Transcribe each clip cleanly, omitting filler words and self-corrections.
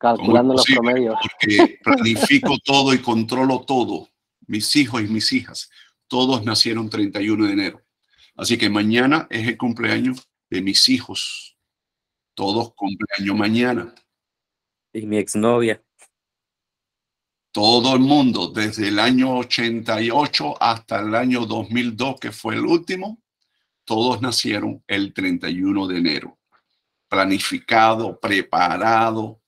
Calculando los promedios. Porque planifico todo y controlo todo. Mis hijos y mis hijas, todos nacieron 31 de enero. Así que mañana es el cumpleaños de mis hijos. Todos cumpleaños mañana. Y mi exnovia. Todo el mundo, desde el año 88 hasta el año 2002, que fue el último, todos nacieron el 31 de enero. Planificado, preparado,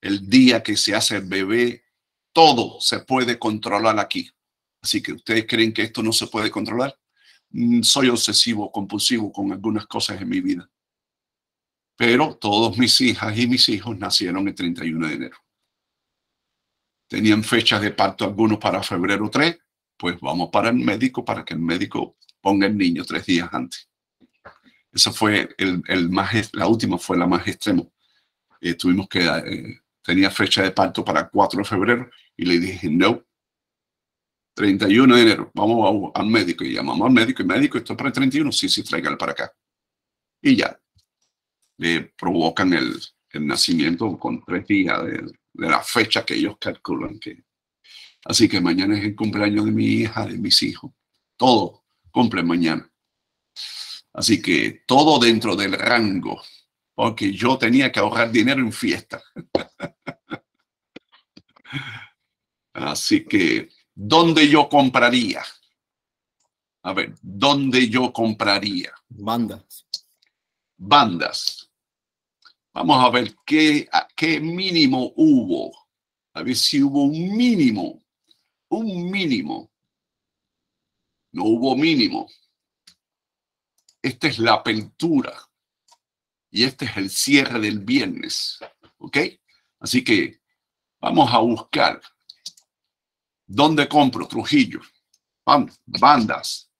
el día que se hace el bebé, todo se puede controlar aquí. Así que ustedes creen que esto no se puede controlar. Soy obsesivo, compulsivo con algunas cosas en mi vida. Pero todas mis hijas y mis hijos nacieron el 31 de enero. Tenían fechas de parto algunos para febrero 3, pues vamos para el médico para que el médico ponga el niño 3 días antes. Esa fue la última, fue la más extrema. Tenía fecha de parto para 4 de febrero y le dije, no, 31 de enero, vamos al médico. Y llamamos al médico, y médico, ¿esto es para el 31? Sí, sí, tráigalo para acá. Y ya, le provocan el nacimiento con 3 días de la fecha que ellos calculan que. Así que mañana es el cumpleaños de mi hija, de mis hijos. Todo cumple mañana. Así que todo dentro del rango, porque yo tenía que ahorrar dinero en fiesta. Así que, ¿dónde yo compraría? A ver, ¿dónde yo compraría? Bandas. Bandas. Vamos a ver qué mínimo hubo. A ver si hubo un mínimo. Un mínimo. No hubo mínimo. Esta es la apertura. Y este es el cierre del viernes. ¿Ok? Así que vamos a buscar. ¿Dónde compro? Trujillo. Vamos. Bandas.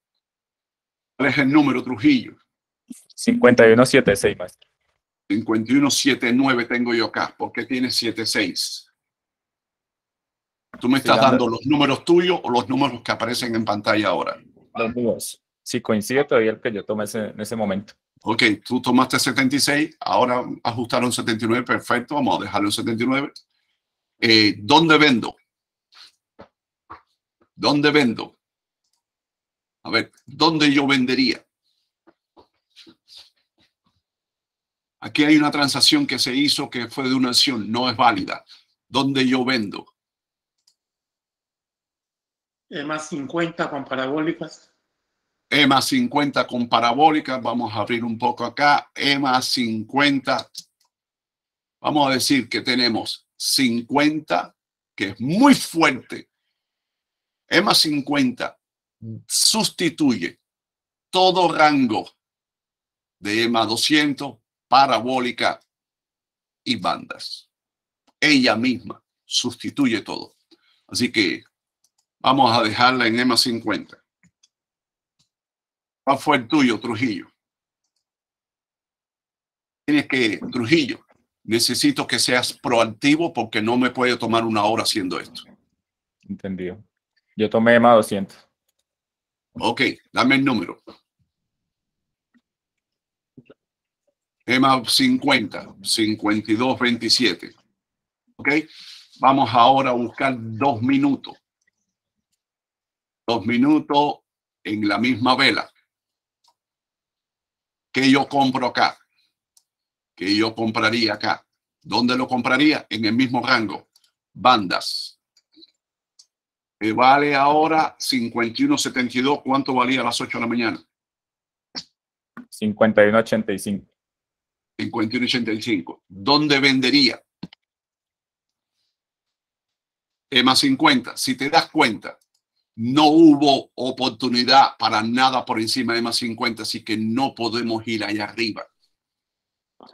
¿Cuál es el número, Trujillo? 5176, maestro. 5179 tengo yo acá. ¿Por qué tienes 76? ¿Tú me estás dando los números tuyos o los números que aparecen en pantalla ahora? Los dos. Si coincide todavía el que yo tomé en ese momento. Ok, tú tomaste 76, ahora ajustaron 79, perfecto, vamos a dejarlo en 79. ¿Dónde vendo? ¿Dónde vendo? A ver, ¿dónde yo vendería? Aquí hay una transacción que se hizo que fue de una acción, no es válida. ¿Dónde yo vendo? E+50 con parabólicas. E+50 con parabólicas. Vamos a abrir un poco acá. E+50. Vamos a decir que tenemos 50, que es muy fuerte. E+50 sustituye todo rango de E+200. Parabólica y bandas. Ella misma sustituye todo. Así que vamos a dejarla en E+50. ¿Cuál fue el tuyo, Trujillo? Tienes que, Trujillo, necesito que seas proactivo porque no me puede tomar una hora haciendo esto. Entendido. Yo tomé E+200. Ok, dame el número. E+50, 5227. ¿Ok? Vamos ahora a buscar 2 minutos. 2 minutos en la misma vela. ¿Qué yo compro acá? ¿Qué yo compraría acá? ¿Dónde lo compraría? En el mismo rango. Bandas. Que vale ahora 51.72. ¿Cuánto valía a las 8 de la mañana? 51.85. 51.85. ¿Dónde vendería? E+50. Si te das cuenta, no hubo oportunidad para nada por encima de E+50, así que no podemos ir allá arriba.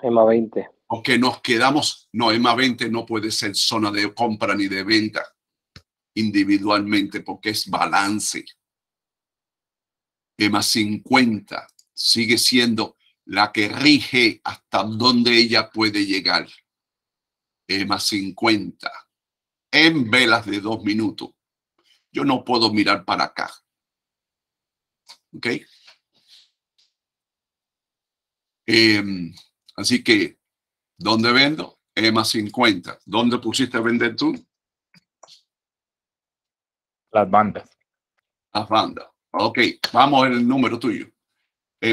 E+20. Porque nos quedamos... No, E+20 no puede ser zona de compra ni de venta individualmente porque es balance. E+50 sigue siendo la que rige hasta dónde ella puede llegar. E+50. En velas de 2 minutos. Yo no puedo mirar para acá. ¿Ok? Así que, ¿dónde vendo? más 50. ¿Dónde pusiste a vender tú? Las bandas. Las bandas. Ok, vamos a ver el número tuyo.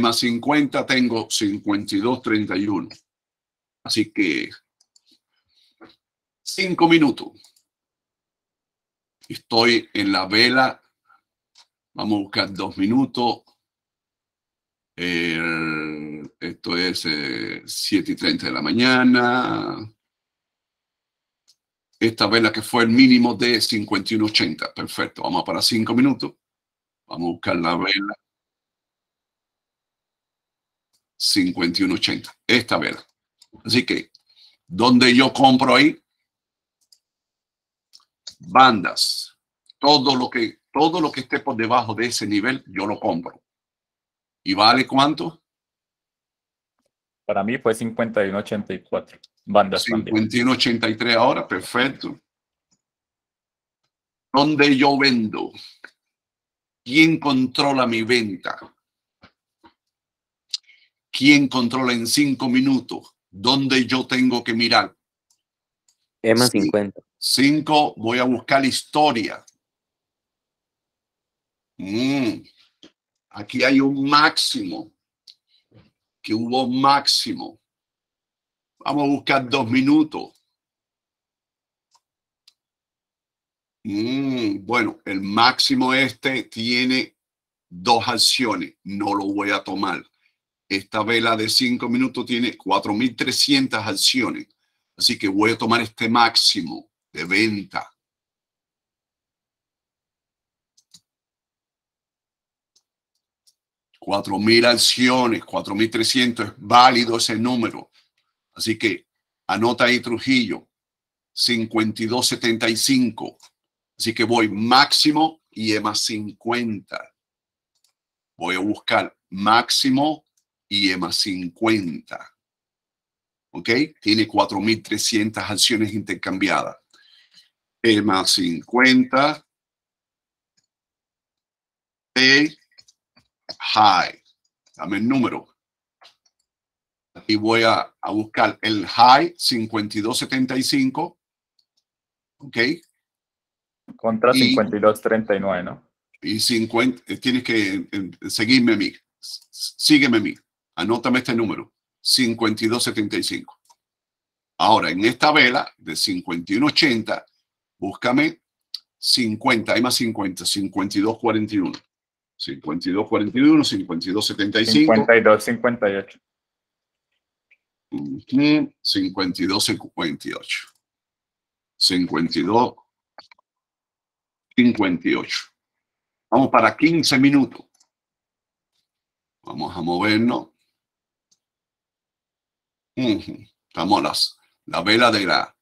Más 50 tengo 52.31. Así que 5 minutos. Estoy en la vela. Vamos a buscar 2 minutos. Esto es 7:30 de la mañana. Esta vela que fue el mínimo de 51.80. Perfecto. Vamos para 5 minutos. Vamos a buscar la vela. 51.80. Esta vela. Así que, ¿dónde yo compro ahí? Bandas. Todo lo que esté por debajo de ese nivel, yo lo compro. ¿Y vale cuánto? Para mí fue 51.84. Bandas. 51.83 ahora, perfecto. ¿Dónde yo vendo? ¿Quién controla mi venta? ¿Quién controla en 5 minutos? ¿Dónde yo tengo que mirar? Es más 50. 5, voy a buscar historia. Aquí hay un máximo. Que hubo un máximo. Vamos a buscar 2 minutos. Bueno, el máximo este tiene 2 acciones. No lo voy a tomar. Esta vela de 5 minutos tiene 4.300 acciones. Así que voy a tomar este máximo de venta. $4,000 acciones, 4.300, es válido ese número. Así que anota ahí Trujillo, 52.75. Así que voy máximo y E más 50. Voy a buscar máximo y E más 50. ¿Ok? Tiene 4.300 acciones intercambiadas. E más 50. E. High, dame el número. Aquí voy a buscar el high 52.75. Ok. Contra 52.39, ¿no? Y 50, tienes que seguirme a mí. Sígueme a mí. Anótame este número. 52.75. Ahora, en esta vela de 51.80, búscame 50. Hay más 50. 52.41. 52.41, 52.75. 52.58. 52.58. 52.58. Vamos para 15 minutos. Vamos a movernos. Estamos la vela de la...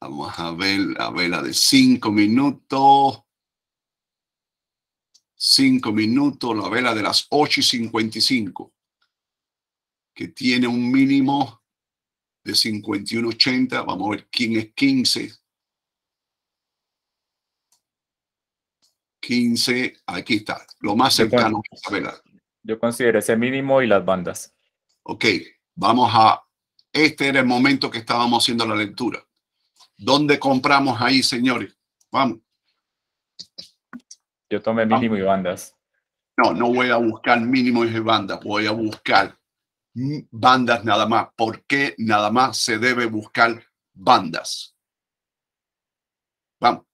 Vamos a ver la vela de 5 minutos. 5 minutos, la vela de las 8:55, que tiene un mínimo de 51.80. Vamos a ver quién es 15. 15, aquí está, lo más cercano a esta vela. Yo considero ese mínimo y las bandas. Ok, vamos a... Este era el momento que estábamos haciendo la lectura. ¿Dónde compramos ahí, señores? Vamos. Yo tomé mínimo y bandas. No, no voy a buscar mínimo y bandas. Voy a buscar bandas nada más. ¿Por qué nada más se debe buscar bandas? Vamos.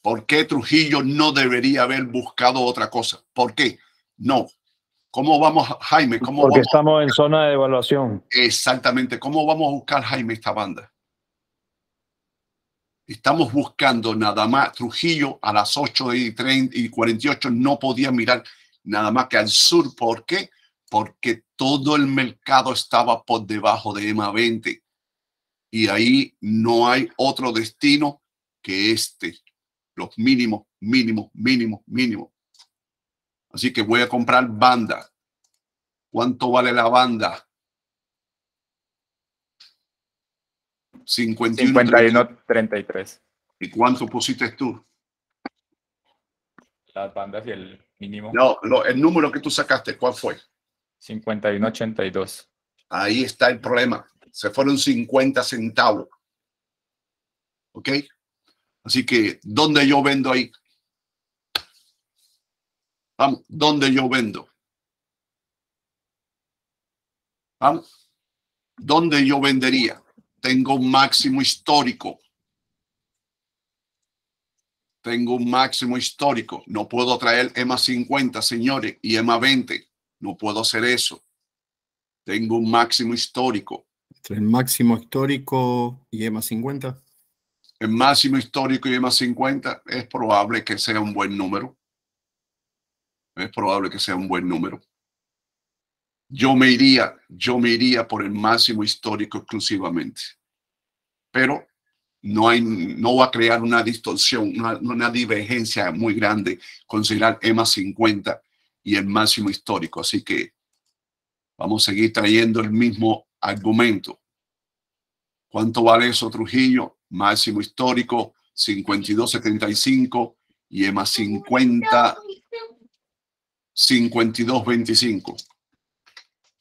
¿Por qué Trujillo no debería haber buscado otra cosa? ¿Por qué? No. ¿Cómo vamos, Jaime? ¿Cómo Porque vamos estamos en zona de evaluación. Exactamente. ¿Cómo vamos a buscar, Jaime, esta banda? Estamos buscando nada más. Trujillo a las 8:48 no podía mirar nada más que al sur. ¿Por qué? Porque todo el mercado estaba por debajo de EMA 20. Y ahí no hay otro destino que este. Los mínimos, mínimos, mínimos, mínimos. Así que voy a comprar banda. ¿Cuánto vale la banda? 51.33. ¿Y cuánto pusiste tú? Las bandas y el mínimo. No, el número que tú sacaste, ¿cuál fue? 51.82. Ahí está el problema. se fueron 50 centavos. ¿Ok? Así que, ¿dónde yo vendo ahí? Vamos, ¿dónde yo vendo? Vamos, ¿dónde yo vendería? Tengo un máximo histórico. Tengo un máximo histórico. No puedo traer EMA 50, señores, y EMA 20. No puedo hacer eso. Tengo un máximo histórico. ¿El máximo histórico y EMA 50? El máximo histórico y EMA 50 es probable que sea un buen número. Es probable que sea un buen número. Yo me iría por el máximo histórico exclusivamente. Pero no va a crear una distorsión, una divergencia muy grande considerar EMA 50 y el máximo histórico. Así que vamos a seguir trayendo el mismo argumento. ¿Cuánto vale eso, Trujillo? Máximo histórico, 52.75 y EMA 50, 52.25.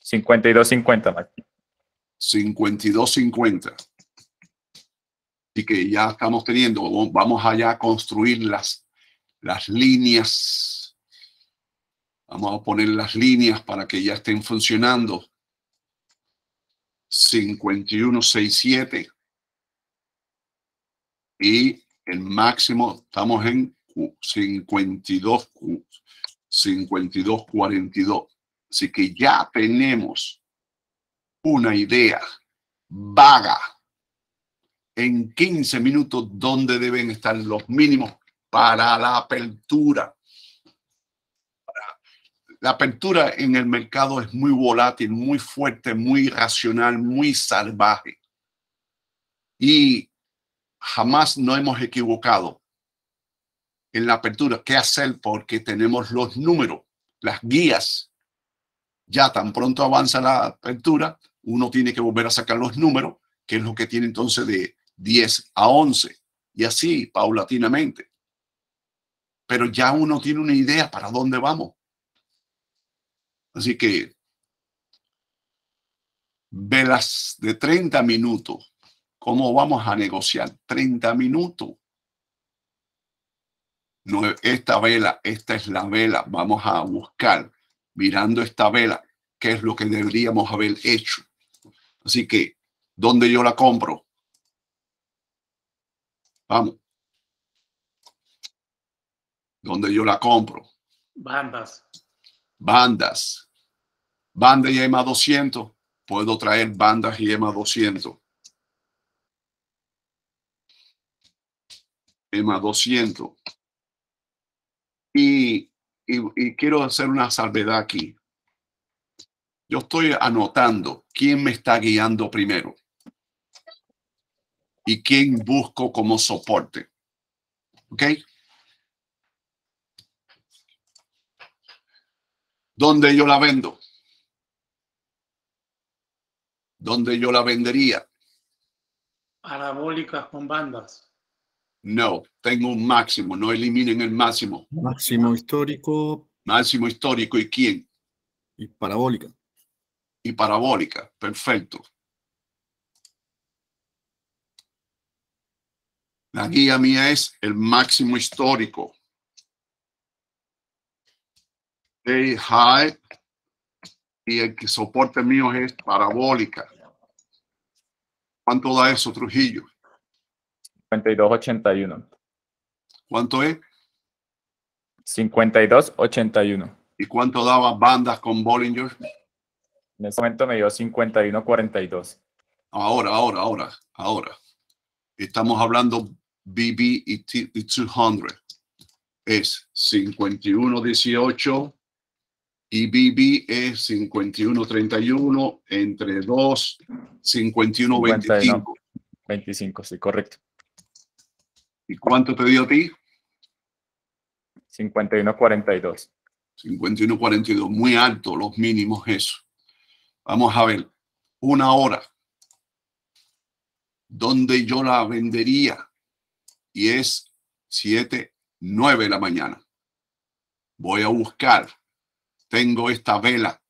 52.50, Mac. 52.50. Así que ya estamos teniendo, vamos allá a construir las líneas. Vamos a poner las líneas para que ya estén funcionando. 51.67. Y el máximo, estamos en 52.42. Así que ya tenemos una idea vaga en 15 minutos dónde deben estar los mínimos para la apertura. La apertura en el mercado es muy volátil, muy fuerte, muy irracional, muy salvaje. Y jamás nos hemos equivocado en la apertura. ¿Qué hacer? Porque tenemos los números, las guías. Ya tan pronto avanza la apertura, uno tiene que volver a sacar los números, que es lo que tiene entonces de 10 a 11, y así paulatinamente. Pero ya uno tiene una idea para dónde vamos. Así que velas de 30 minutos, ¿cómo vamos a negociar 30 minutos? No, esta vela, esta es la vela, vamos a buscar. Mirando esta vela, ¿qué es lo que deberíamos haber hecho? Así que, ¿dónde yo la compro? Vamos. ¿Dónde yo la compro? Bandas. Bandas. Banda y EMA 200. Puedo traer bandas y EMA 200. EMA 200. Y quiero hacer una salvedad aquí. Yo estoy anotando quién me está guiando primero y quién busco como soporte. ¿Ok? ¿Dónde yo la vendo? ¿Dónde yo la vendería? Parabólicas con bandas. No, tengo un máximo, no eliminen el máximo. Máximo histórico. Máximo histórico, ¿y quién? Y parabólica. Y parabólica, perfecto. La guía mía es el máximo histórico. Day high. Y el que soporte mío es parabólica. ¿Cuánto da eso, Trujillo? 52.81. ¿Cuánto es? 52.81. ¿Y cuánto daba bandas con Bollinger? En ese momento me dio 51.42. Ahora. Estamos hablando BB y 200. Es 51.18 y BB es 51.31 entre 2, 51.25. 25, sí, correcto. ¿Y cuánto te dio a ti? 51.42. 51.42, muy alto los mínimos eso. Vamos a ver, una hora. ¿Dónde yo la vendería? Y es 7, 9 de la mañana. Voy a buscar. Tengo esta vela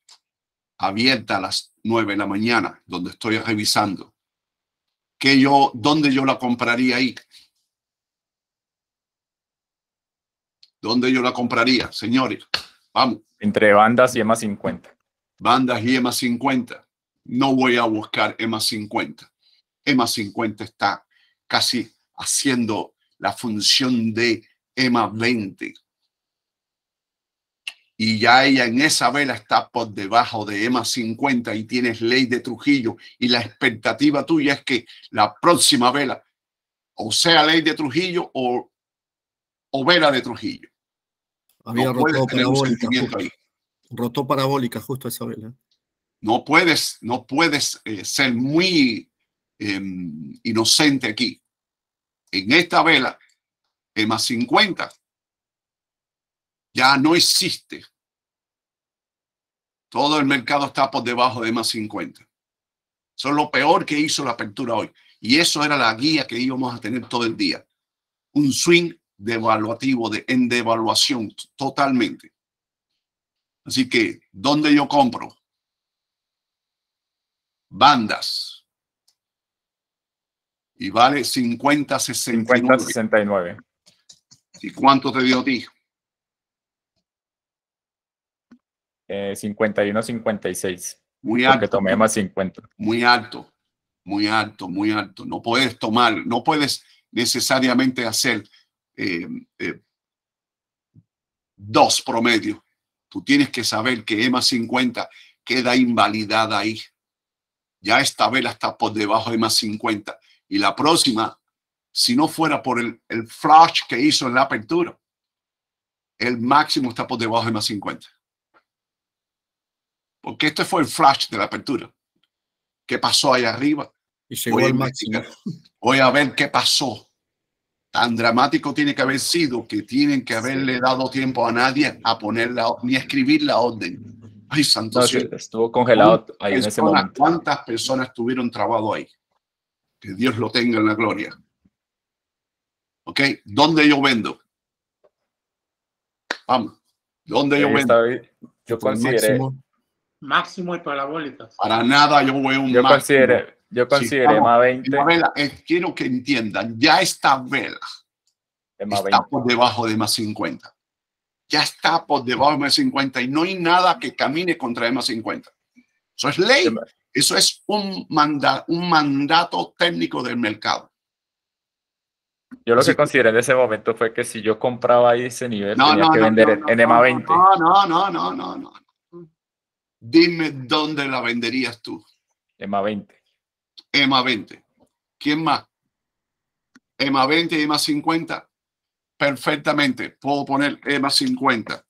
abierta a las 9 de la mañana, donde estoy revisando, que yo, ¿dónde yo la compraría ahí? ¿Dónde yo la compraría, señores? Vamos. Entre bandas y EMA 50. Bandas y EMA 50. No voy a buscar EMA 50. EMA 50 está casi haciendo la función de EMA 20. Y ya ella en esa vela está por debajo de EMA 50 y tienes ley de Trujillo. Y la expectativa tuya es que la próxima vela o sea ley de Trujillo o vela de Trujillo. Había no roto parabólica. Rotó parabólica justo esa vela. No puedes ser muy inocente aquí. En esta vela, EMA 50. Ya no existe. Todo el mercado está por debajo de EMA 50. Eso es lo peor que hizo la apertura hoy. Y eso era la guía que íbamos a tener todo el día. Un swing devaluativo, en devaluación totalmente. Así que, ¿dónde yo compro? Bandas. Y vale 50.69. 69. ¿Y cuánto te dio a ti? 51.56. Muy alto. Porque tomé más 50. Muy alto, muy alto, muy alto. No puedes tomar, no puedes necesariamente hacer dos promedios. Tú tienes que saber que EMA 50 queda invalidada ahí. Ya esta vela está por debajo de EMA 50. Y la próxima, si no fuera por el flash que hizo en la apertura, el máximo está por debajo de EMA 50. Porque este fue el flash de la apertura. ¿Qué pasó allá arriba? Y llegó al máximo. Voy a ver qué pasó. Tan dramático tiene que haber sido que tienen que haberle dado tiempo a nadie a ponerla ni a escribir la orden. Ay, santo cielo. Estuvo congelado ahí en ese momento. ¿Cuántas personas estuvieron trabadas ahí? Que Dios lo tenga en la gloria. ¿Ok? ¿Dónde yo vendo? Vamos. ¿Dónde yo vendo? Yo consideré... Máximo y parabólicas. Para nada yo voy a un máximo. Yo consideré EMA 20. Vela, quiero que entiendan, ya esta vela EMA 20. Está por debajo de EMA 50. Ya está por debajo de EMA 50 y no hay nada que camine contra EMA 50. Eso es ley. Eso es un mandato técnico del mercado. Yo lo que consideré en ese momento fue que si yo compraba ahí ese nivel, tenía que vender en EMA 20. No. Dime dónde la venderías tú. EMA 20. EMA 20. ¿Quién más? EMA 20 y EMA 50. Perfectamente. Puedo poner EMA 50.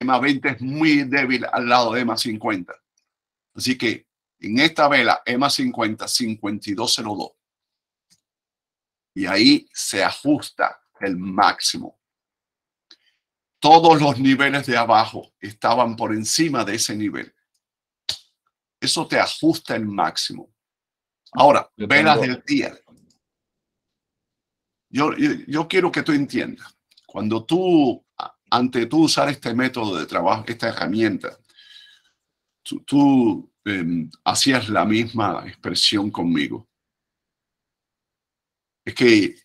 EMA 20 es muy débil al lado de EMA 50. Así que en esta vela, EMA 50, 5202. Y ahí se ajusta el máximo. Todos los niveles de abajo estaban por encima de ese nivel. Eso te ajusta el máximo. Ahora, velas del día. Yo quiero que tú entiendas. Cuando tú, ante tú usar este método de trabajo, esta herramienta, tú hacías la misma expresión conmigo. Es que,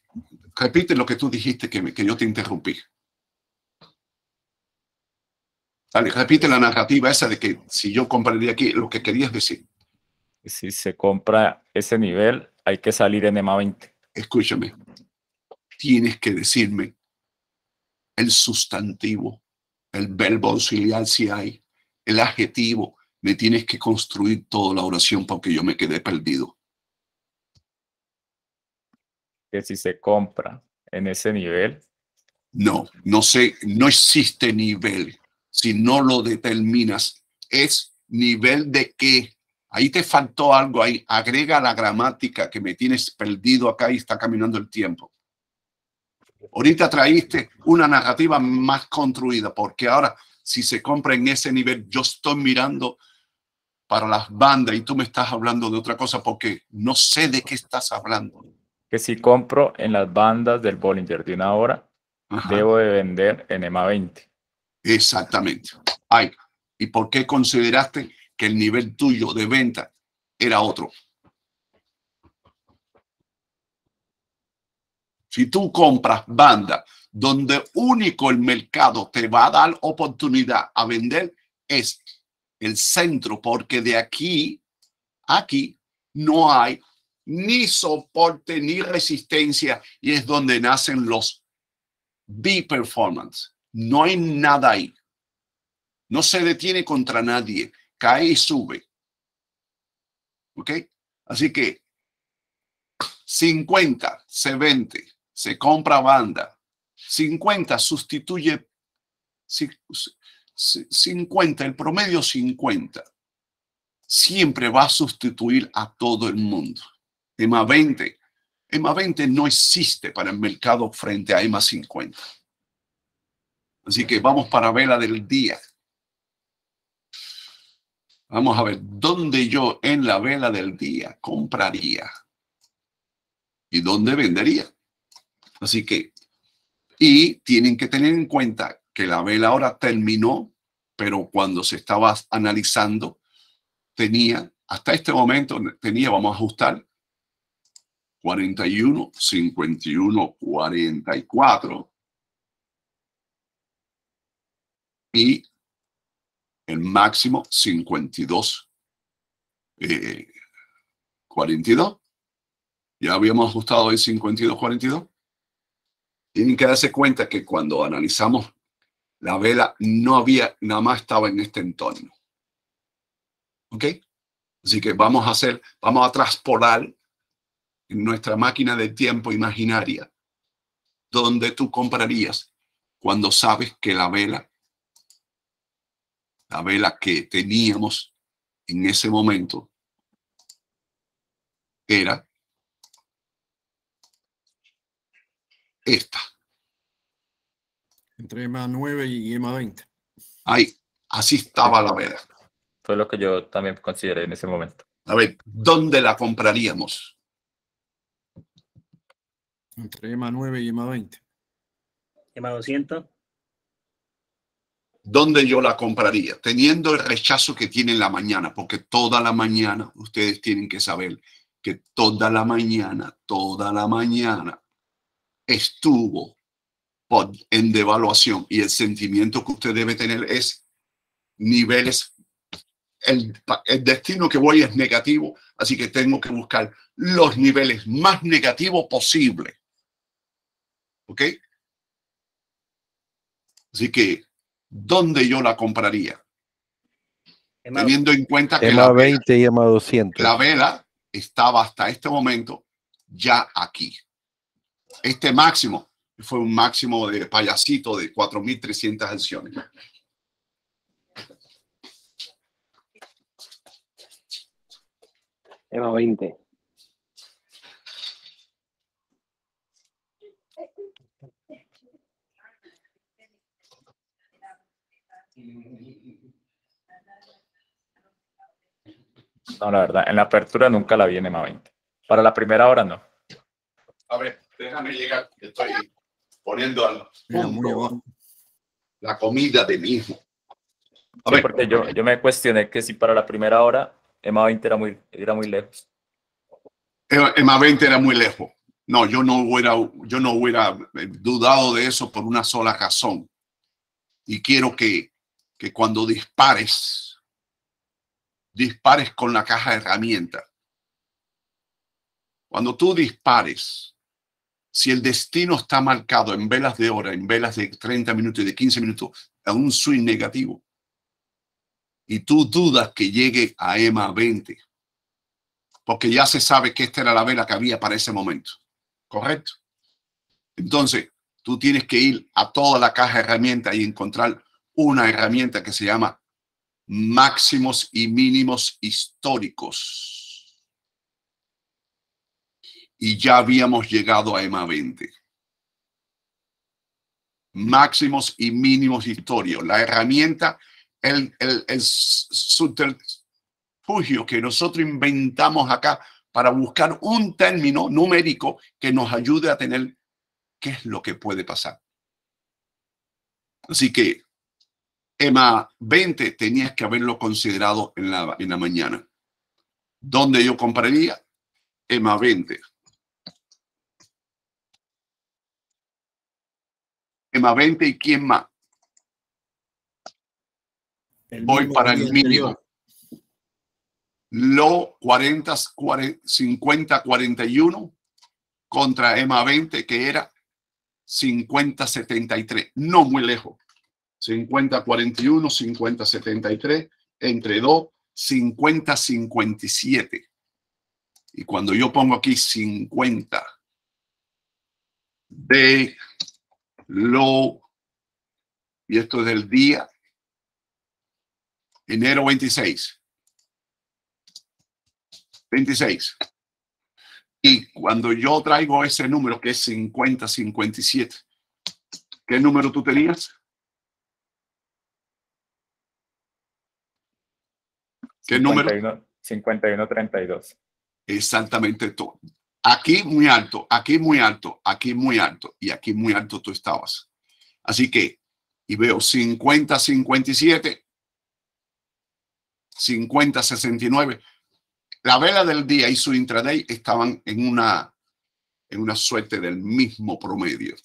repite lo que tú dijiste que yo te interrumpí. Dale, repite la narrativa esa de que si yo compraría aquí, lo que querías decir. Si se compra ese nivel, hay que salir en EMA 20. Escúchame, tienes que decirme el sustantivo, el verbo auxiliar si hay, el adjetivo. Me tienes que construir toda la oración porque yo me quedé perdido. Que si se compra en ese nivel. No sé, no existe nivel. Si no lo determinas, es nivel de qué. Ahí te faltó algo, ahí agrega la gramática que me tienes perdido acá y está caminando el tiempo. Ahorita traíste una narrativa más construida, porque ahora si se compra en ese nivel, yo estoy mirando para las bandas y tú me estás hablando de otra cosa porque no sé de qué estás hablando. Que si compro en las bandas del Bollinger de una hora, debo de vender en EMA 20. Exactamente. Ay, ¿y por qué consideraste que el nivel tuyo de venta era otro. Si tú compras banda donde único el mercado te va a dar oportunidad a vender es el centro, porque de aquí a aquí no hay ni soporte ni resistencia y es donde nacen los B-Performance. No hay nada ahí. No se detiene contra nadie. Cae y sube. ¿Ok? Así que 50 se vende, se compra banda. 50 sustituye 50, el promedio 50. Siempre va a sustituir a todo el mundo. EMA 20. EMA 20 no existe para el mercado frente a EMA 50. Así que vamos para vela del día. Vamos a ver dónde yo en la vela del día compraría y dónde vendería. Así que, y tienen que tener en cuenta que la vela ahora terminó, pero cuando se estaba analizando, tenía, hasta este momento, tenía, vamos a ajustar, 41, 51, 44. Y el máximo 52, 42. Ya habíamos ajustado el 52, 42. Tienen que darse cuenta que cuando analizamos la vela, no había, nada más estaba en este entorno. ¿Ok? Así que vamos a hacer, vamos a traspolar en nuestra máquina de tiempo imaginaria donde tú comprarías cuando sabes que la vela que teníamos en ese momento era esta. Entre EMA 9 y EMA 20. Ahí, así estaba la vela. Fue lo que yo también consideré en ese momento. A ver, ¿dónde la compraríamos? Entre EMA 9 y EMA 20. EMA 200. ¿Dónde yo la compraría? Teniendo el rechazo que tiene en la mañana, porque toda la mañana, ustedes tienen que saber que toda la mañana estuvo en devaluación y el sentimiento que usted debe tener es niveles, el destino que voy es negativo, así que tengo que buscar los niveles más negativos posible. ¿Ok? Así que ¿dónde yo la compraría? Teniendo en cuenta que EMA 20 y EMA 200. La vela estaba hasta este momento ya aquí. Este máximo fue un máximo de payasito de 4.300 acciones. EMA 20. No, la verdad, en la apertura nunca la vi en EMA 20. Para la primera hora no. A ver, déjame llegar, estoy poniendo al fondo la comida de mi hijo. A ver, porque yo me cuestioné que si para la primera hora EMA 20 era muy lejos. EMA 20 era muy lejos. No, yo no hubiera dudado de eso por una sola razón. Y quiero que cuando dispares con la caja de herramientas. Cuando tú dispares, si el destino está marcado en velas de hora, en velas de 30 minutos y de 15 minutos, a un swing negativo, y tú dudas que llegue a EMA 20, porque ya se sabe que esta era la vela que había para ese momento. ¿Correcto? Entonces, tú tienes que ir a toda la caja de herramientas y encontrar una herramienta que se llama máximos y mínimos históricos. Y ya habíamos llegado a EMA 20. Máximos y mínimos históricos. La herramienta, el subterfugio que nosotros inventamos acá para buscar un término numérico que nos ayude a tener qué es lo que puede pasar. Así que EMA 20 tenías que haberlo considerado en la mañana. ¿Dónde yo compraría? EMA 20. EMA 20 y quién más. Voy para el mínimo. Low 50-41 contra EMA 20, que era 50-73. No muy lejos. 50-41, 50-73, entre 2, 50-57. Y cuando yo pongo aquí 50 de low, y esto es del día, enero 26. 26. Y cuando yo traigo ese número que es 50-57, ¿qué número tú tenías? ¿Qué número? 51-32. Exactamente todo. Aquí muy alto, aquí muy alto, aquí muy alto y aquí muy alto tú estabas. Así que, y veo 50-57, 50-69. La vela del día y su intraday estaban en una suerte del mismo promedio.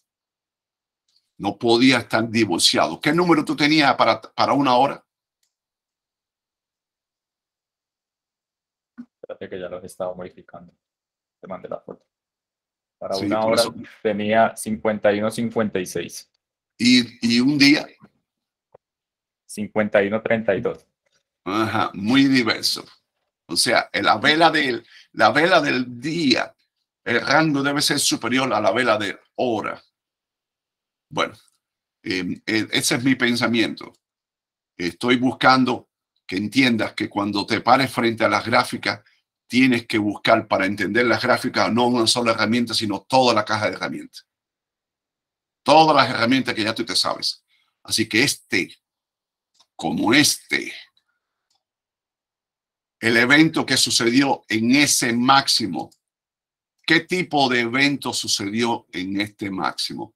No podía estar divorciado. ¿Qué número tú tenías para una hora? Espérate que ya los estaba modificando. Te mandé la foto. Para sí, una hora eso tenía 51-56. ¿Y un día? 51-32. Ajá, muy diverso. O sea, la vela del día, el rango debe ser superior a la vela de hora. Bueno, ese es mi pensamiento. Estoy buscando que entiendas que cuando te pares frente a las gráficas, tienes que buscar para entender las gráficas no una sola herramienta, sino toda la caja de herramientas. Todas las herramientas que ya tú te sabes. Así que el evento que sucedió en ese máximo. ¿Qué tipo de evento sucedió en este máximo?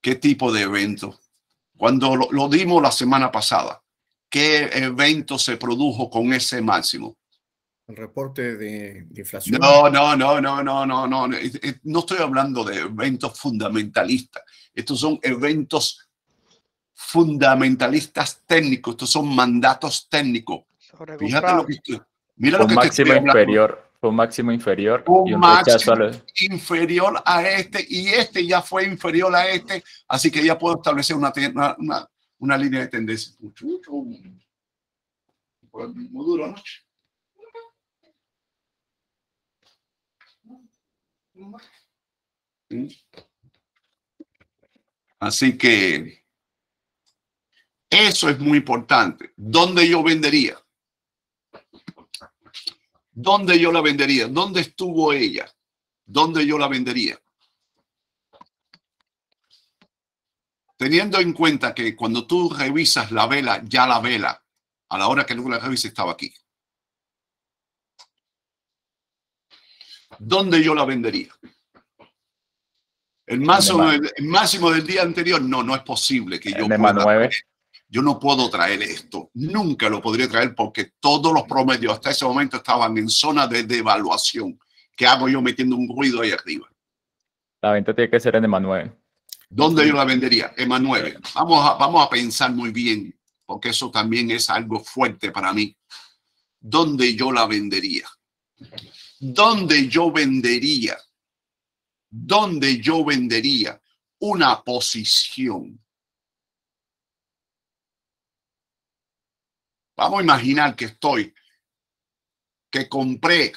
¿Qué tipo de evento? Cuando lo dimos la semana pasada, ¿qué evento se produjo con ese máximo? El reporte de inflación. No. No estoy hablando de eventos fundamentalistas. Estos son eventos fundamentalistas técnicos, estos son mandatos técnicos. Fíjate lo que estoy, mira lo que te estoy hablando. Un máximo inferior, inferior a este, y este ya fue inferior a este, así que ya puedo establecer una línea de tendencia. Así que eso es muy importante. ¿Dónde yo vendería? ¿Dónde yo la vendería? ¿Dónde estuvo ella? ¿Dónde yo la vendería? Teniendo en cuenta que cuando tú revisas la vela, ya la vela, a la hora que tú la revisas, estaba aquí. ¿Dónde yo la vendería? El máximo del día anterior, no es posible que yo pueda. Yo no puedo traer esto, nunca lo podría traer porque todos los promedios hasta ese momento estaban en zona de devaluación. ¿Qué hago yo metiendo un ruido ahí arriba? La venta tiene que ser en EMA 9. ¿Dónde yo la vendería? EMA 9. Vamos a pensar muy bien, porque eso también es algo fuerte para mí. ¿Dónde yo la vendería? ¿Dónde yo vendería? ¿Dónde yo vendería una posición? Vamos a imaginar que compré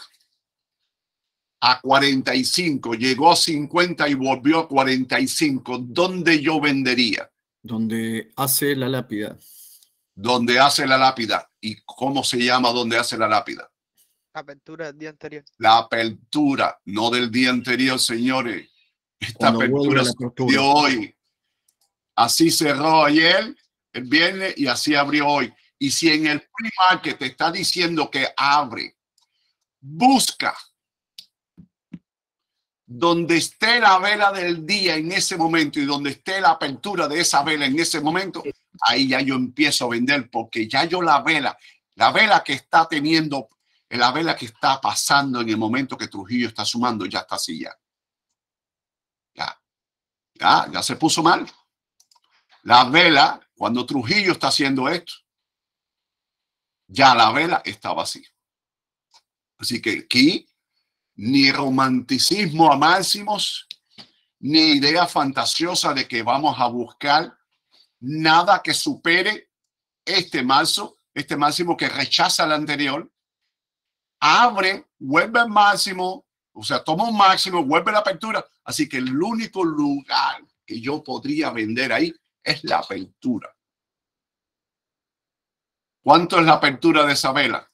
a 45, llegó a 50 y volvió a 45. ¿Dónde yo vendería? Donde hace la lápida. Donde hace la lápida. ¿Y cómo se llama donde hace la lápida? Apertura del día anterior. La apertura, no del día anterior, señores. Esta apertura de hoy. Así cerró ayer, el viernes, y así abrió hoy. Y si en el pre-market te está diciendo que abre, busca Donde esté la vela del día en ese momento y donde esté la apertura de esa vela en ese momento, ahí ya yo empiezo a vender, porque ya yo la vela que está teniendo, la vela que está pasando en el momento que Trujillo está sumando, ya está así ya. Ya se puso mal. La vela, cuando Trujillo está haciendo esto, ya la vela está vacía. Así que aquí ni romanticismo a máximos, ni idea fantasiosa de que vamos a buscar nada que supere este máximo que rechaza el anterior, abre, vuelve al máximo, o sea, toma un máximo, vuelve la apertura. Así que el único lugar que yo podría vender ahí es la apertura. ¿Cuánto es la apertura de esa vela?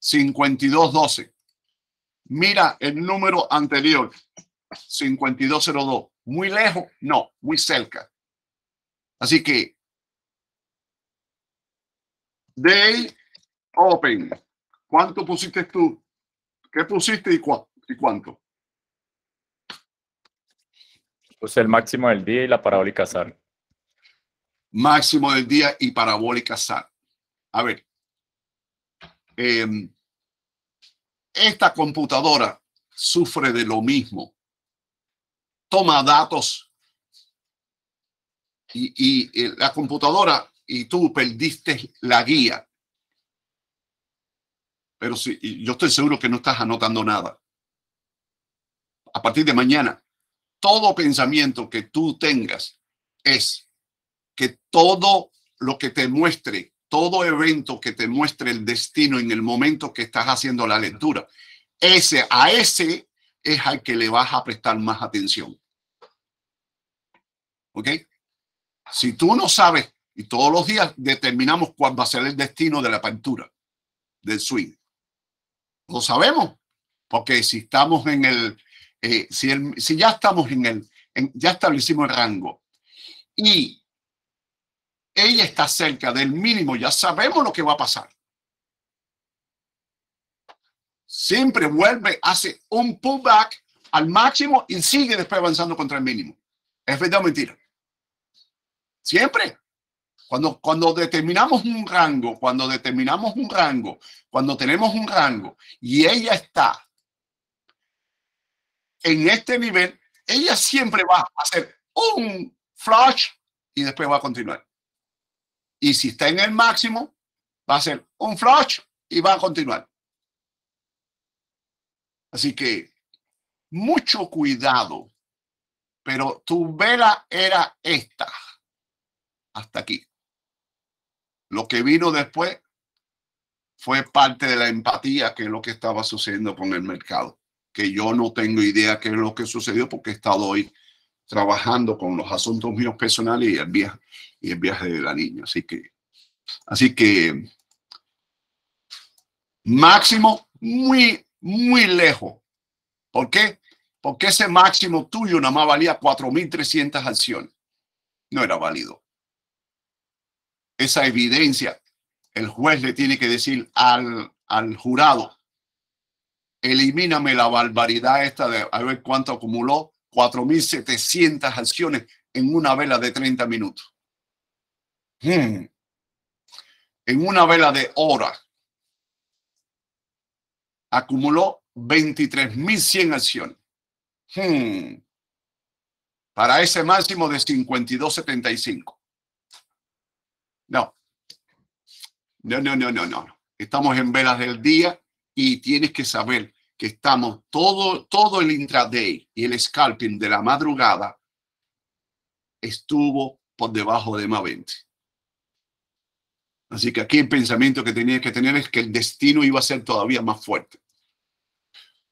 52.12. Mira el número anterior, 5202. ¿Muy lejos? No, muy cerca. Así que, day open. ¿Cuánto pusiste tú? ¿Qué pusiste y cuánto? Pues el máximo del día y la parabólica SAR. Máximo del día y parabólica SAR. A ver. Esta computadora sufre de lo mismo. Toma datos y la computadora y tú perdiste la guía. Pero sí, yo estoy seguro que no estás anotando nada. A partir de mañana, todo pensamiento que tú tengas es que todo lo que te muestre, todo evento que te muestre el destino en el momento que estás haciendo la lectura, a ese es al que le vas a prestar más atención. ¿Ok? Si tú no sabes, y todos los días determinamos cuál va a ser el destino de la apertura, del swing. Lo sabemos, porque si estamos en el, si ya estamos en el, ya establecimos el rango y ella está cerca del mínimo, ya sabemos lo que va a pasar. Siempre vuelve, hace un pullback al máximo y sigue después avanzando contra el mínimo. ¿Es verdad o mentira? Siempre. Cuando determinamos un rango, cuando tenemos un rango y ella está en este nivel, ella siempre va a hacer un flash y después va a continuar. Y si está en el máximo, va a ser un flash y va a continuar. Así que mucho cuidado. Pero tu vela era esta. Hasta aquí. Lo que vino después fue parte de la empatía, que es lo que estaba sucediendo con el mercado. Que yo no tengo idea qué es lo que sucedió porque he estado hoy trabajando con los asuntos míos personales y el viaje de la niña. Así que máximo muy, muy lejos. ¿Por qué? Porque ese máximo tuyo nada más valía 4.300 acciones. No era válido. Esa evidencia, el juez le tiene que decir al jurado, elimíname la barbaridad esta de a ver cuánto acumuló. 4.700 acciones en una vela de 30 minutos. En una vela de hora. Acumuló 23.100 acciones. Para ese máximo de 52.75. No. Estamos en velas del día y tienes que saber que estamos todo el intraday y el scalping de la madrugada estuvo por debajo de MA20. Así que aquí el pensamiento que tenías que tener es que el destino iba a ser todavía más fuerte.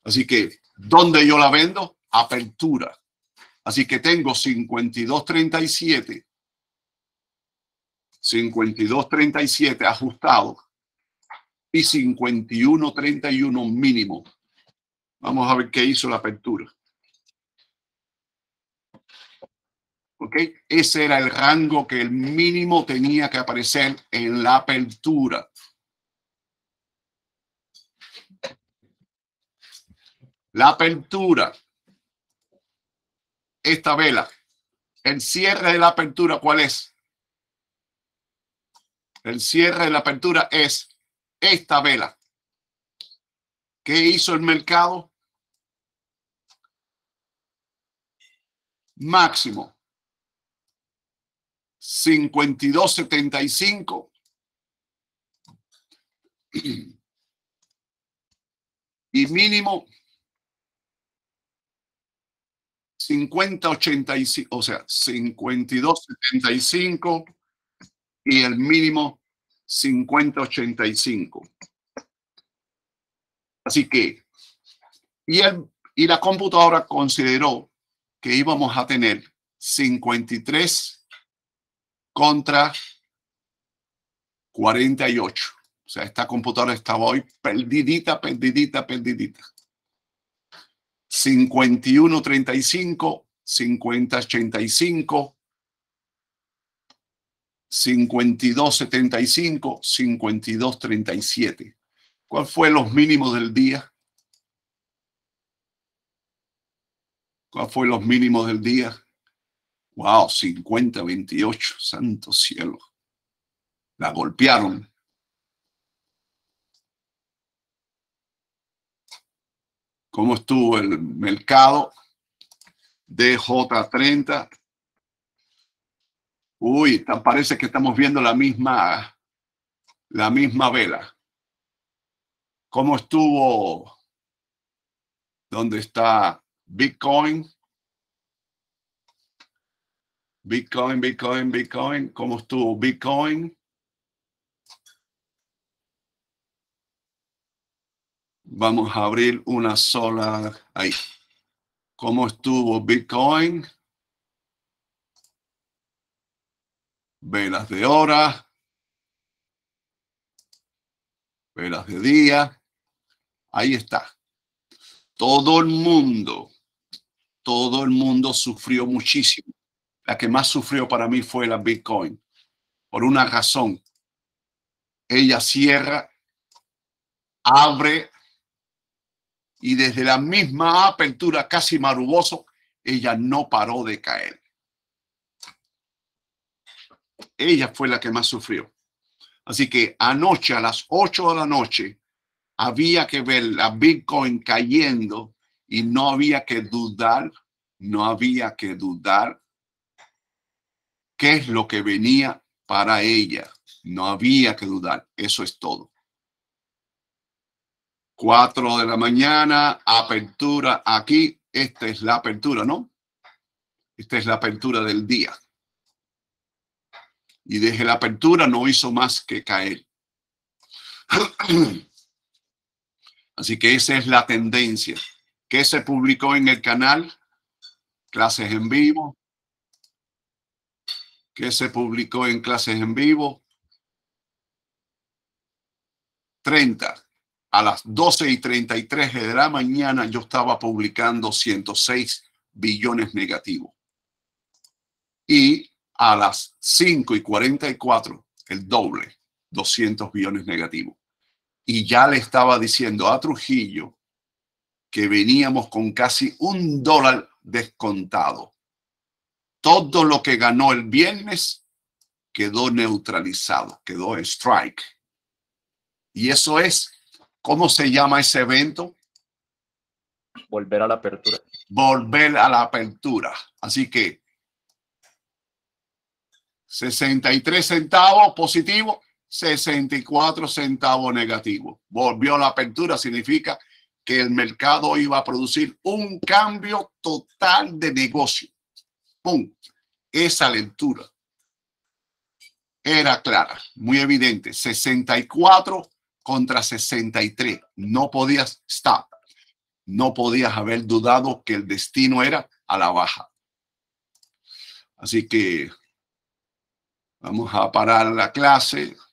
Así que, ¿dónde yo la vendo? Apertura. Así que tengo 52.37. 52.37 ajustado y 51.31 mínimo. Vamos a ver qué hizo la apertura. ¿Ok? Ese era el rango que el mínimo tenía que aparecer en la apertura. la apertura, esta vela, el cierre de la apertura, ¿cuál es? El cierre de la apertura es esta vela. ¿Qué hizo el mercado? Máximo 52.75 y mínimo 50.85, o sea, 52.75 y el mínimo 50.85. Así que, la computadora consideró que íbamos a tener 53 contra 48. O sea, esta computadora estaba hoy perdidita. 51.35, 50.85, 52.75, 52.37. ¿Cuál fue los mínimos del día? ¿Cuál fue los mínimos del día? Wow, 50.28, santo cielo. La golpearon. ¿Cómo estuvo el mercado? DJ30. Uy, parece que estamos viendo la misma vela. ¿Cómo estuvo? ¿Dónde está Bitcoin? Bitcoin. ¿Cómo estuvo Bitcoin? Vamos a abrir una sola ahí. ¿Cómo estuvo Bitcoin? Velas de hora. Velas de día. Ahí está. Todo el mundo sufrió muchísimo. La que más sufrió para mí fue la Bitcoin. Por una razón. Ella cierra, abre, y desde la misma apertura casi maruboso, ella no paró de caer. Ella fue la que más sufrió. Así que anoche a las 8 de la noche había que ver la Bitcoin cayendo y no había que dudar, qué es lo que venía para ella. No había que dudar. Eso es todo. 4 de la mañana, apertura aquí. Esta es la apertura, ¿no? Esta es la apertura del día. Y desde la apertura no hizo más que caer. Así que esa es la tendencia. ¿Qué se publicó en el canal? Clases en vivo. ¿Qué se publicó en clases en vivo? 30. A las 12:33 de la mañana yo estaba publicando 106 billones negativos. Y a las 5:44, el doble, 200 billones negativos. Y ya le estaba diciendo a Trujillo que veníamos con casi $1 descontado. Todo lo que ganó el viernes quedó neutralizado, quedó en strike. Y eso es. ¿Cómo se llama ese evento? Volver a la apertura. Volver a la apertura. Así que 63 centavos positivo, 64 centavos negativo. Volvió a la apertura, significa que el mercado iba a producir un cambio total de negocio. ¡Pum! Esa lectura era clara, muy evidente. 64 contra 63, no podías stop, no podías haber dudado que el destino era a la baja. Así que vamos a parar la clase.